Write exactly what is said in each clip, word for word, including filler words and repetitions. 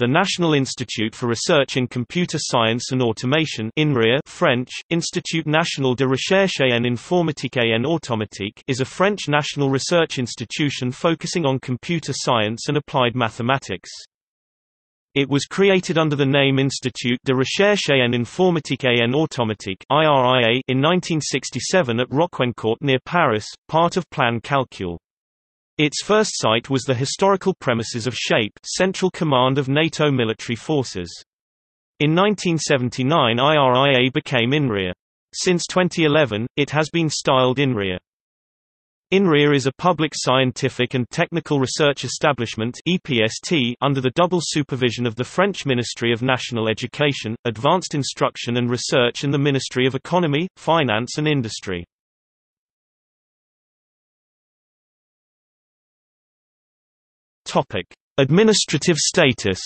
The National Institute for Research in Computer Science and Automation (I N R I A), French, Institut national de recherche en informatique et en automatique, is a French national research institution focusing on computer science and applied mathematics. It was created under the name Institut de recherche en informatique et en automatique (I R I A) in nineteen sixty-seven at Rocquencourt near Paris, part of Plan Calcul. Its first site was the historical premises of SHAPE, Central Command of NATO military forces. In nineteen seventy-nine I R I A became I N R I A. Since twenty eleven, it has been styled I N R I A. I N R I A is a public scientific and technical research establishment (E P S T) under the double supervision of the French Ministry of National Education, Advanced Instruction and Research and the Ministry of Economy, Finance and Industry. Topic: Administrative status.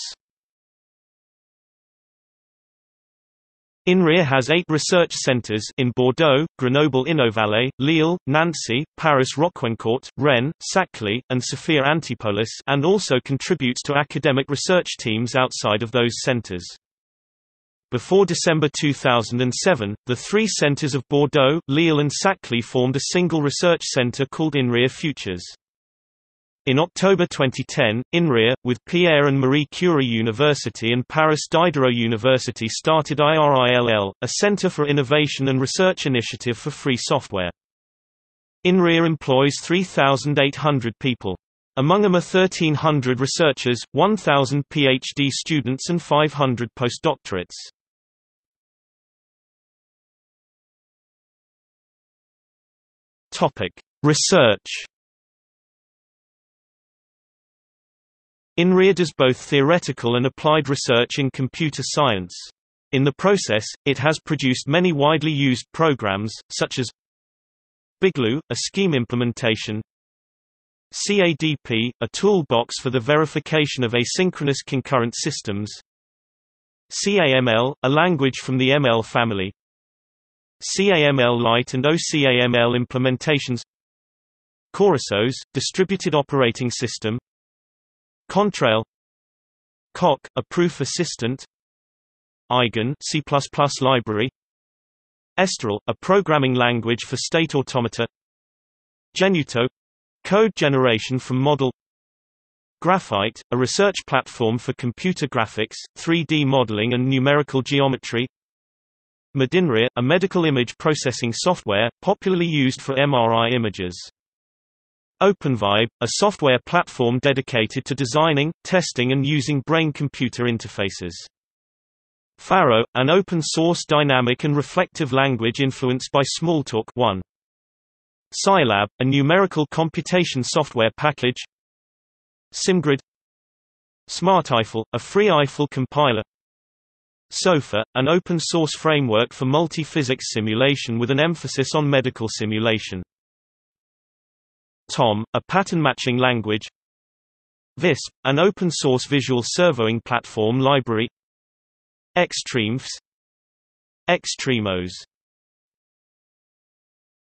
I N R I A has eight research centres in Bordeaux, Grenoble Innovalès, Lille, Nancy, Paris Rocquencourt, Rennes, Saclay, and Sophia Antipolis, and also contributes to academic research teams outside of those centres. Before December two thousand seven, the three centres of Bordeaux, Lille, and Saclay formed a single research centre called I N R I A Futures. In October twenty ten, I N R I A, with Pierre and Marie Curie University and Paris Diderot University, started I R I L L, a Center for Innovation and Research Initiative for Free Software. I N R I A employs three thousand eight hundred people. Among them are thirteen hundred researchers, one thousand PhD students and five hundred postdoctorates. Topic: Research. I N R I A does both theoretical and applied research in computer science. In the process, it has produced many widely used programs, such as Bigloo, a scheme implementation, C A D P, a toolbox for the verification of asynchronous concurrent systems, C A M L, a language from the M L family, C A M L-Lite and O C A M L implementations, Corasos, distributed operating system, Contrail, Coq, a proof assistant, Eigen, C plus plus library, Esterel, a programming language for state automata, Genuto, code generation from model, Graphite, a research platform for computer graphics, three D modeling and numerical geometry, Medinria, a medical image processing software, popularly used for M R I images. OpenVibe, a software platform dedicated to designing, testing and using brain-computer interfaces. Pharo, an open-source dynamic and reflective language influenced by Smalltalk one. Scilab, a numerical computation software package. Simgrid. SmartEiffel, a free Eiffel compiler. SOFA, an open-source framework for multi-physics simulation with an emphasis on medical simulation. Tom, a pattern-matching language, Visp, an open-source visual servoing platform library, Xtremfs, Xtremos.